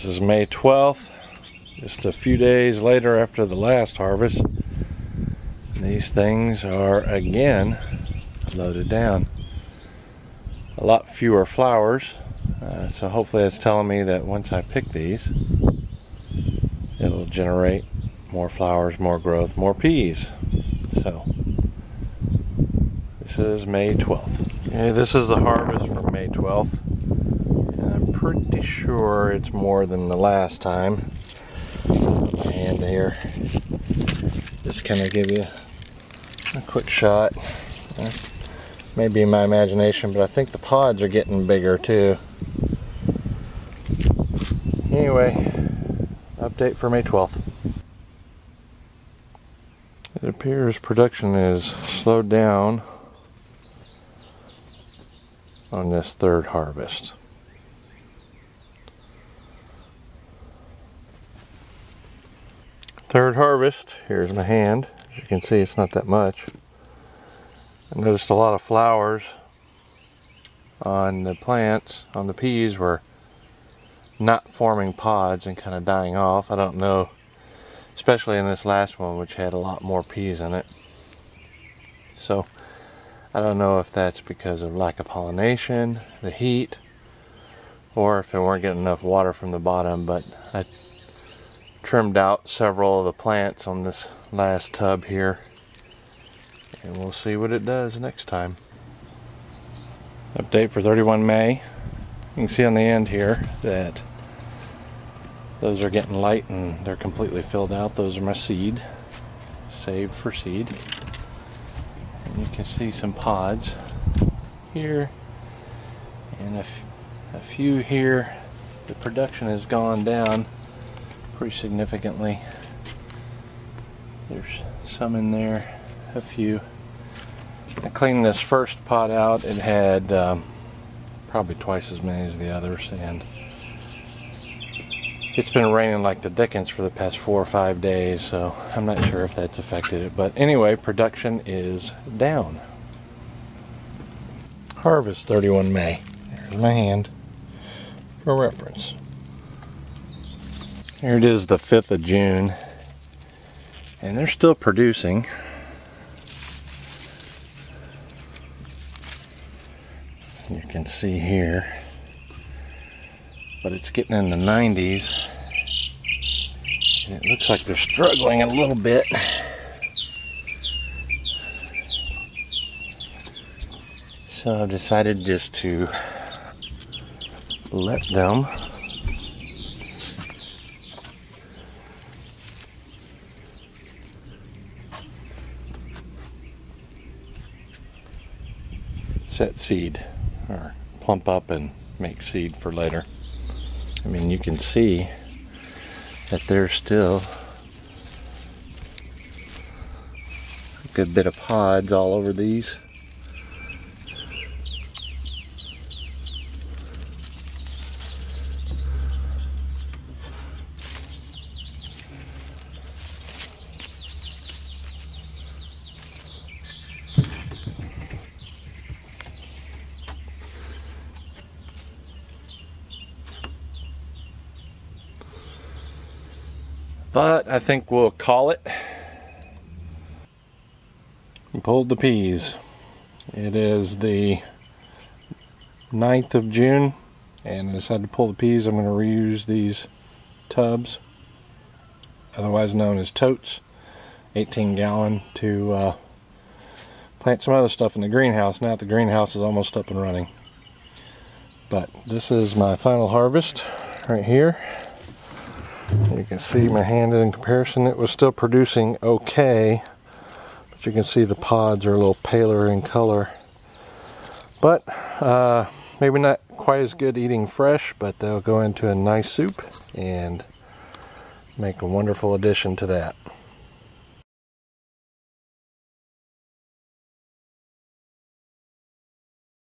This is May 12th, just a few days later after the last harvest. These things are again loaded down. A lot fewer flowers, so hopefully it's telling me that once I pick these, it'll generate more flowers, more growth, more peas. So this is May 12th. Okay, this is the harvest from May 12th. And I'm pretty sure it's more than the last time. And here, just kind of give you a quick shot. Maybe in my imagination, but I think the pods are getting bigger too. Anyway, update for May 12th. It appears production is slowed down on this third harvest. Third harvest, here's my hand. As you can see, it's not that much. I noticed a lot of flowers on the plants, on the peas, were not forming pods and kind of dying off. I don't know, especially in this last one, which had a lot more peas in it. So I don't know if that's because of lack of pollination, the heat, or if it weren't getting enough water from the bottom, but I trimmed out several of the plants on this last tub here, and we'll see what it does next time. Update for 31 May. You can see on the end here that those are getting light and they're completely filled out. Those are my seed, saved for seed. And you can see some pods here and a few here. The production has gone down pretty significantly. There's some in there. A few. I cleaned this first pot out. It had probably twice as many as the others, and it's been raining like the dickens for the past 4 or 5 days, so I'm not sure if that's affected it. But anyway, production is down. Harvest 31 May. There's my hand for reference. Here it is, the 5th of June, and they're still producing. You can see here, but it's getting in the 90s, and it looks like they're struggling a little bit. So I've decided just to let them set seed, or plump up and make seed for later. I mean, you can see that there's still a good bit of pods all over these. But I think we'll call it. We pulled the peas. It is the 9th of June, and I decided to pull the peas. I'm going to reuse these tubs, otherwise known as totes, 18-gallon, to plant some other stuff in the greenhouse. Now the greenhouse is almost up and running. But this is my final harvest right here. You can see my hand in comparison. It was still producing okay, but you can see the pods are a little paler in color. But maybe not quite as good eating fresh, but they'll go into a nice soup and make a wonderful addition to that.